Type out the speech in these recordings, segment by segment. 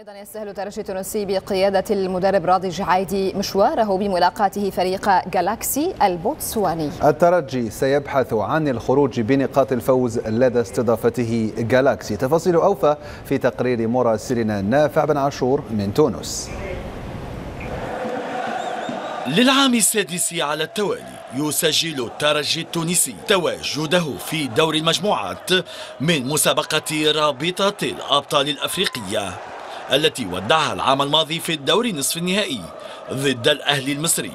أيضا يستهل ترجي تونسي بقيادة المدرب راضي جعيدي مشواره بملاقاته فريق جالاكسي البوتسواني. الترجي سيبحث عن الخروج بنقاط الفوز لدى استضافته جالاكسي. تفاصيل أوفى في تقرير مراسلنا نافع بن عاشور من تونس. للعام السادس على التوالي يسجل الترجي التونسي تواجده في دور المجموعات من مسابقة رابطة الأبطال الأفريقية التي ودعها العام الماضي في الدور نصف النهائي ضد الأهلي المصري.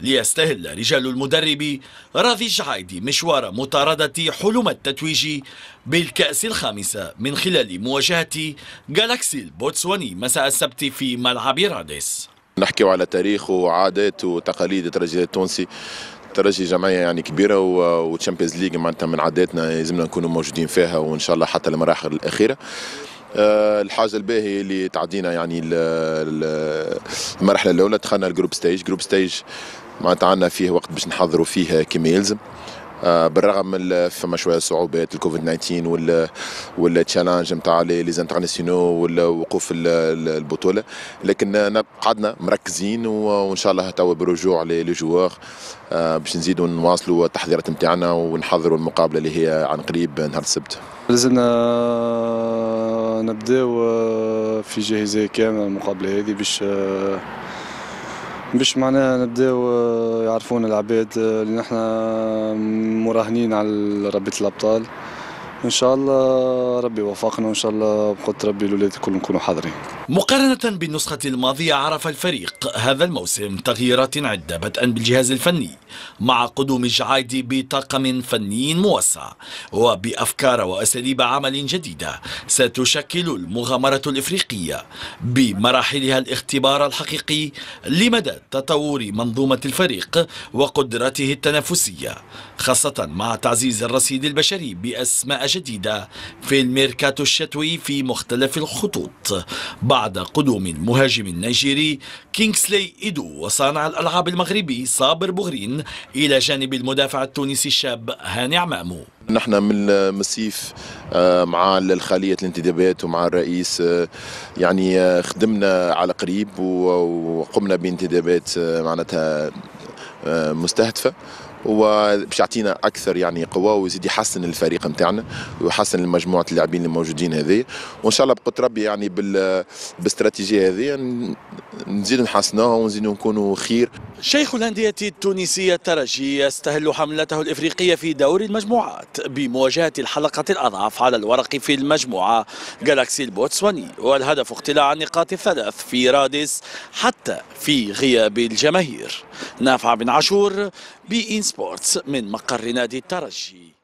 ليستهل رجال المدرب راضي جعيدي مشوار مطاردة حلم التتويج بالكأس الخامسة من خلال مواجهة جالاكسي البوتسواني مساء السبت في ملعب راديس. نحكي على تاريخ وعادات وتقاليد الترجي التونسي. الترجي جمعيه يعني كبيره وتشامبيونز ليج معناتها من عاداتنا لازمنا نكونوا موجودين فيها وان شاء الله حتى المراحل الاخيره. الحاجه الباهيه اللي تعدينا يعني المرحله الاولى دخلنا الجروب ستيج، جروب ستيج معناتها عندنا فيه وقت باش نحضروا فيه كما يلزم. بالرغم من فما شويه صعوبات الكوفيد 19 والتشالنج نتاع لي انترناسيونو ووقوف البطوله، لكن قعدنا مركزين وان شاء الله توا برجوع لي جوار باش نزيدوا نواصلوا التحضيرات نتاعنا ونحضروا المقابله اللي هي عن قريب نهار السبت. لازمنا نبداو في جاهزيه كامله المقابله هذه باش معناها نبداو يعرفون العباد اللي نحن مراهنين على رابطة الأبطال. إن شاء الله ربي وفقنا وإن شاء الله بقدرة ربي الأولاد الكل نكونوا حاضرين. مقارنة بالنسخة الماضية عرف الفريق هذا الموسم تغييرات عدة بدءا بالجهاز الفني مع قدوم جعيدي بطاقم فني موسع وبأفكار وأساليب عمل جديدة ستشكل المغامرة الإفريقية بمراحلها الاختبار الحقيقي لمدى تطور منظومة الفريق وقدرته التنافسية، خاصة مع تعزيز الرصيد البشري بأسماء جديدة في الميركاتو الشتوي في مختلف الخطوط بعد قدوم المهاجم النيجيري كينغسلي ايدو وصانع الألعاب المغربي صابر بوغرين إلى جانب المدافع التونسي الشاب هاني عمامو. نحن من الصيف مع الخلية الانتدابات ومع الرئيس يعني خدمنا على قريب وقمنا بانتدابات معناتها مستهدفة وباش يعطينا اكثر يعني قوه ويزيد يحسن الفريق نتاعنا ويحسن مجموعه اللاعبين اللي موجودين هذه، وان شاء الله بقدر ربي يعني بالاستراتيجيه هذه نزيدوا نحسنوها ونزيدوا نكونوا خير. شيخ الانديه التونسيه الترجي يستهل حملته الافريقيه في دور المجموعات بمواجهه الحلقه الاضعف على الورق في المجموعه جالاكسي البوتسواني، والهدف اقتلاع النقاط الثلاث في راديس حتى في غياب الجماهير. نافع بن عاشور، بي إن سبورتس، من مقر نادي الترجي.